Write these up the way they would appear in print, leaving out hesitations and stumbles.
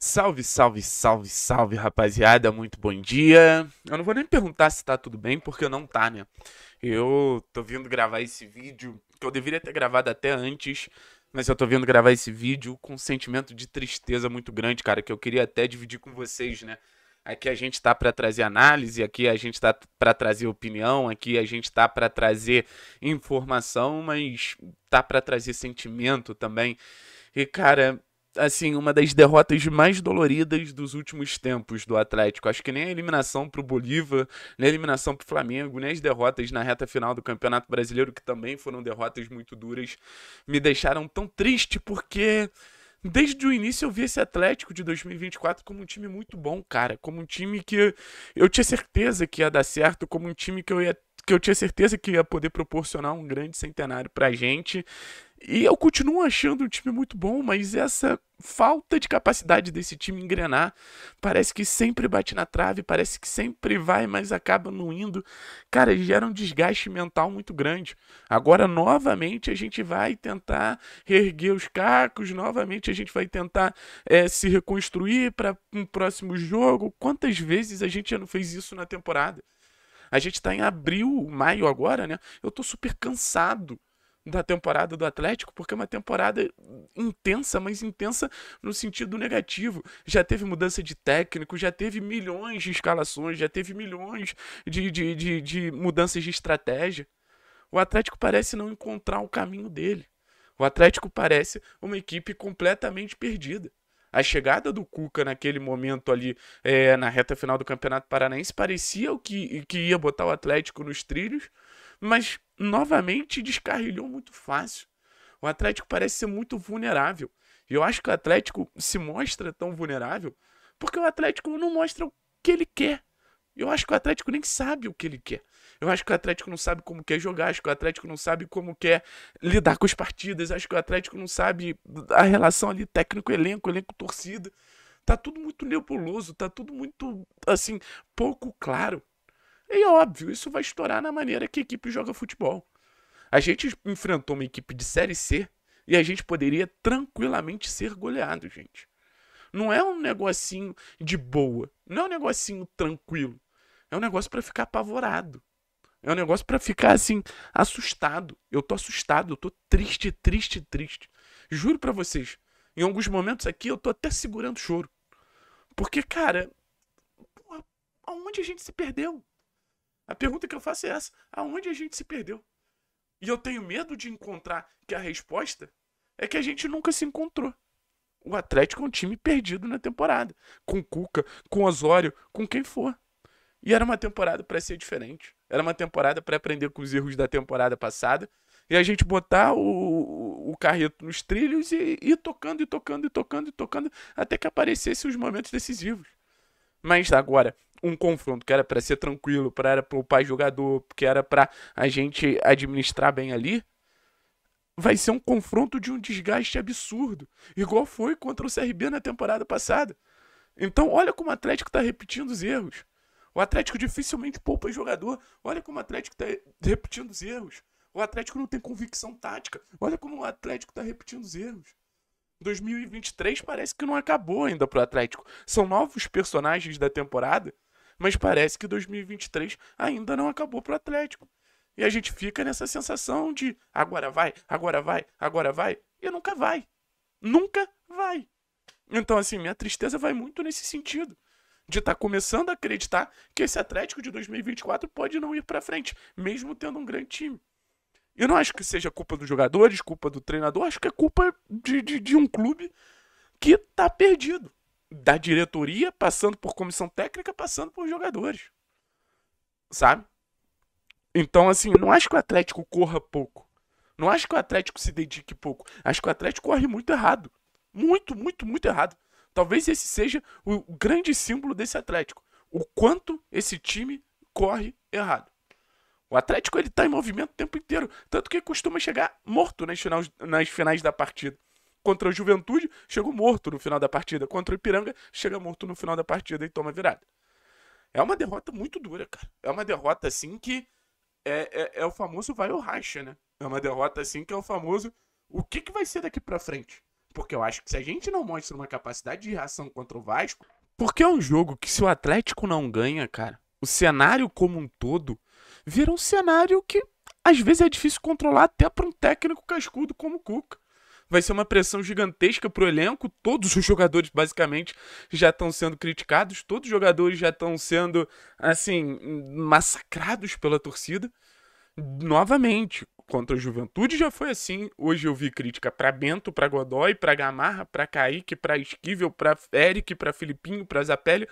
Salve, salve, salve, salve, rapaziada, muito bom dia. Eu não vou nem perguntar se tá tudo bem, porque não tá, né? Eu tô vindo gravar esse vídeo, que eu deveria ter gravado até antes, mas eu tô vindo gravar esse vídeo com um sentimento de tristeza muito grande, cara, que eu queria até dividir com vocês, né? Aqui a gente tá pra trazer análise, aqui a gente tá pra trazer opinião, aqui a gente tá pra trazer informação, mas tá pra trazer sentimento também. E, cara, assim, uma das derrotas mais doloridas dos últimos tempos do Atlético. Acho que nem a eliminação pro Bolívar, nem a eliminação pro Flamengo, nem as derrotas na reta final do Campeonato Brasileiro, que também foram derrotas muito duras, me deixaram tão triste, porque desde o início eu vi esse Atlético de 2024 como um time muito bom, cara. Como um time que eu tinha certeza que ia dar certo, como um time que eu tinha certeza que ia poder proporcionar um grande centenário pra gente. E eu continuo achando um time muito bom, mas essa falta de capacidade desse time engrenar, parece que sempre bate na trave, parece que sempre vai, mas acaba não indo. Cara, gera um desgaste mental muito grande. Agora, novamente, a gente vai tentar reerguer os cacos, novamente a gente vai tentar se reconstruir para um próximo jogo. Quantas vezes a gente já não fez isso na temporada? A gente tá em abril, maio agora, né? Eu tô super cansado da temporada do Atlético, porque é uma temporada intensa, mas intensa no sentido negativo. Já teve mudança de técnico, já teve milhões de escalações, já teve milhões de mudanças de estratégia. O Atlético parece não encontrar o caminho dele. O Atlético parece uma equipe completamente perdida. A chegada do Cuca naquele momento ali, na reta final do Campeonato Paranaense, parecia que ia botar o Atlético nos trilhos, mas novamente descarrilhou muito fácil. O Atlético parece ser muito vulnerável. E eu acho que o Atlético se mostra tão vulnerável porque o Atlético não mostra o que ele quer. Eu acho que o Atlético nem sabe o que ele quer. Eu acho que o Atlético não sabe como quer jogar, acho que o Atlético não sabe como quer lidar com as partidas, acho que o Atlético não sabe a relação ali técnico-elenco, elenco-torcida. Tá tudo muito nebuloso, tá tudo muito, assim, pouco claro. E é óbvio, isso vai estourar na maneira que a equipe joga futebol. A gente enfrentou uma equipe de Série C e a gente poderia tranquilamente ser goleado, gente. Não é um negocinho de boa, não é um negocinho tranquilo. É um negócio pra ficar apavorado. É um negócio pra ficar, assim, assustado. Eu tô assustado, eu tô triste, triste, triste. Juro pra vocês, em alguns momentos aqui eu tô até segurando o choro. Porque, cara, porra, aonde a gente se perdeu? A pergunta que eu faço é essa. Aonde a gente se perdeu? E eu tenho medo de encontrar que a resposta é que a gente nunca se encontrou. O Atlético é um time perdido na temporada. Com Cuca, com Osório, com quem for. E era uma temporada para ser diferente. Era uma temporada para aprender com os erros da temporada passada. E a gente botar o carreto nos trilhos e ir tocando, e tocando, e tocando, e tocando, até que aparecessem os momentos decisivos. Mas agora, um confronto que era para ser tranquilo, para era poupar jogador, que era para a gente administrar bem ali, vai ser um confronto de um desgaste absurdo. Igual foi contra o CRB na temporada passada. Então, olha como o Atlético está repetindo os erros. O Atlético dificilmente poupa jogador. Olha como o Atlético está repetindo os erros. O Atlético não tem convicção tática. Olha como o Atlético está repetindo os erros. 2023 parece que não acabou ainda para o Atlético. São novos personagens da temporada, mas parece que 2023 ainda não acabou para o Atlético. E a gente fica nessa sensação de agora vai, agora vai, agora vai. E nunca vai. Nunca vai. Então, assim, minha tristeza vai muito nesse sentido. De estar começando a acreditar que esse Atlético de 2024 pode não ir para frente, mesmo tendo um grande time. Eu não acho que seja culpa dos jogadores, culpa do treinador, acho que é culpa de um clube que está perdido. Da diretoria, passando por comissão técnica, passando por jogadores. Sabe? Então, assim, não acho que o Atlético corra pouco. Não acho que o Atlético se dedique pouco. Acho que o Atlético corre muito errado. Muito, muito, muito errado. Talvez esse seja o grande símbolo desse Atlético. O quanto esse time corre errado. O Atlético, ele tá em movimento o tempo inteiro. Tanto que costuma chegar morto nas finais da partida. Contra a Juventude, chegou morto no final da partida. Contra o Ypiranga, chega morto no final da partida e toma virada. É uma derrota muito dura, cara. É uma derrota, assim, que é o famoso vai ou racha, né? É uma derrota, assim, que é o famoso o que vai ser daqui pra frente? Porque eu acho que se a gente não mostra uma capacidade de reação contra o Vasco... Porque é um jogo que, se o Atlético não ganha, cara, o cenário como um todo vira um cenário que às vezes é difícil controlar até para um técnico cascudo como o Cuca. Vai ser uma pressão gigantesca pro elenco, todos os jogadores basicamente já estão sendo criticados, todos os jogadores já estão sendo, assim, massacrados pela torcida. Novamente, contra a Juventude já foi assim, hoje eu vi crítica pra Bento, pra Godoy, pra Gamarra, pra Kaique, pra Esquivel, pra Eric, pra Filipinho, pra Zappelli,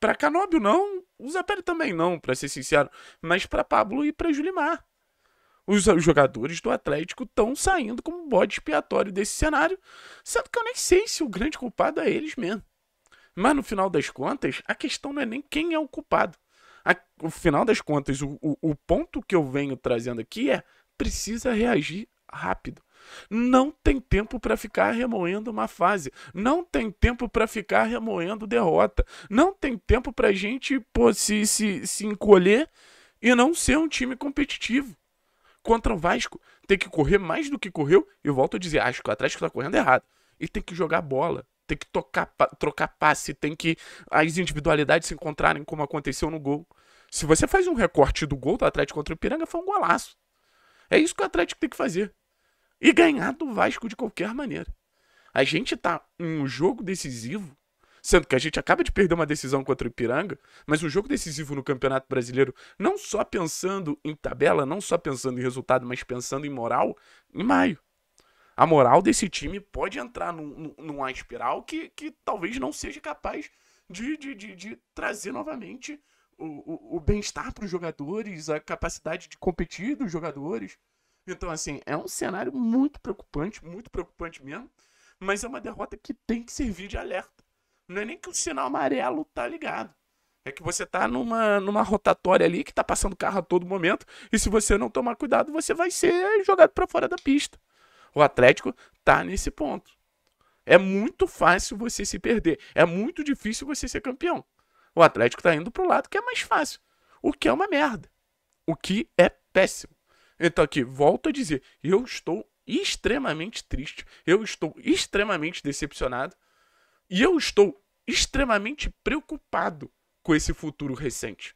pra Canobio não, o Zappelli também não, pra ser sincero, mas pra Pablo e pra Julimar. Os jogadores do Atlético estão saindo como bode expiatório desse cenário, sendo que eu nem sei se o grande culpado é eles mesmo. Mas no final das contas, a questão não é nem quem é o culpado. No final das contas, o ponto que eu venho trazendo aqui é: precisa reagir rápido. Não tem tempo para ficar remoendo uma fase, não tem tempo para ficar remoendo derrota, não tem tempo para a gente se encolher e não ser um time competitivo. Contra o Vasco, tem que correr mais do que correu. Eu volto a dizer, acho que o Atlético tá correndo errado. E tem que jogar bola, tem que trocar passe, tem que as individualidades se encontrarem, como aconteceu no gol. Se você faz um recorte do gol do Atlético contra o Ypiranga, foi um golaço. É isso que o Atlético tem que fazer. E ganhar do Vasco de qualquer maneira. A gente tá em um jogo decisivo, sendo que a gente acaba de perder uma decisão contra o Ypiranga, mas um jogo decisivo no Campeonato Brasileiro, não só pensando em tabela, não só pensando em resultado, mas pensando em moral, em maio. A moral desse time pode entrar numa espiral que talvez não seja capaz de trazer novamente o bem-estar para os jogadores, a capacidade de competir dos jogadores. Então, assim, é um cenário muito preocupante mesmo, mas é uma derrota que tem que servir de alerta. Não é nem que o sinal amarelo tá ligado. É que você tá numa rotatória ali que tá passando carro a todo momento. E se você não tomar cuidado, você vai ser jogado pra fora da pista. O Atlético tá nesse ponto. É muito fácil você se perder. É muito difícil você ser campeão. O Atlético tá indo pro lado que é mais fácil. O que é uma merda. O que é péssimo. Então aqui, volto a dizer. Eu estou extremamente triste. Eu estou extremamente decepcionado. E eu estou extremamente preocupado com esse futuro recente.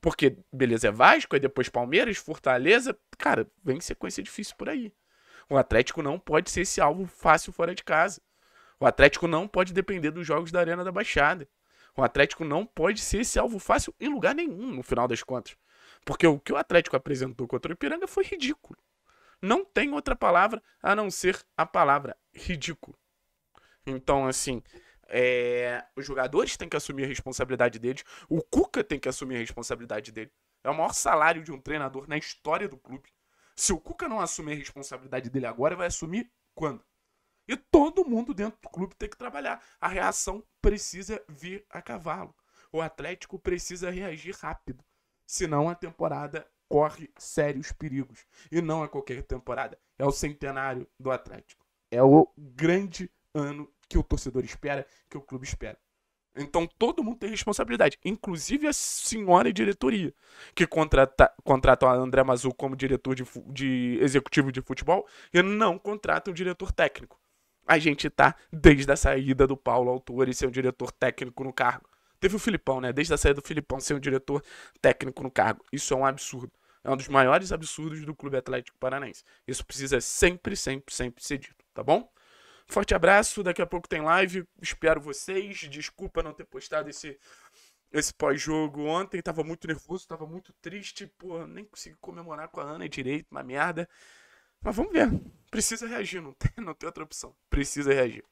Porque, beleza, é Vasco, aí depois Palmeiras, Fortaleza... Cara, vem sequência difícil por aí. O Atlético não pode ser esse alvo fácil fora de casa. O Atlético não pode depender dos jogos da Arena da Baixada. O Atlético não pode ser esse alvo fácil em lugar nenhum, no final das contas. Porque o que o Atlético apresentou contra o Ypiranga foi ridículo. Não tem outra palavra a não ser a palavra ridículo. Então, assim... os jogadores têm que assumir a responsabilidade deles, o Cuca tem que assumir a responsabilidade dele. É o maior salário de um treinador na história do clube. Se o Cuca não assumir a responsabilidade dele agora, vai assumir quando? E todo mundo dentro do clube tem que trabalhar. A reação precisa vir a cavalo. O Atlético precisa reagir rápido, senão a temporada corre sérios perigos. E não é qualquer temporada, é o centenário do Atlético. É o grande ano que o torcedor espera, que o clube espera. Então todo mundo tem responsabilidade, inclusive a senhora diretoria, que contrata a André Mazu como diretor de executivo de futebol e não contrata um diretor técnico. A gente tá desde a saída do Paulo Autori ser um diretor técnico no cargo. Teve o Filipão, né? Desde a saída do Filipão ser um diretor técnico no cargo. Isso é um absurdo. É um dos maiores absurdos do Clube Atlético Paranaense. Isso precisa sempre ser dito, tá bom? Forte abraço, daqui a pouco tem live, espero vocês, desculpa não ter postado esse pós-jogo ontem, tava muito nervoso, tava muito triste, pô, nem consegui comemorar com a Ana direito, uma merda, mas vamos ver, precisa reagir, não tem outra opção, precisa reagir.